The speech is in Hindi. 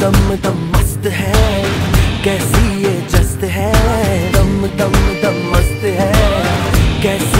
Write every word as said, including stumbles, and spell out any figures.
दम दम मस्त है, कैसी ये जस्त है। दम दम दम मस्त है, कैसी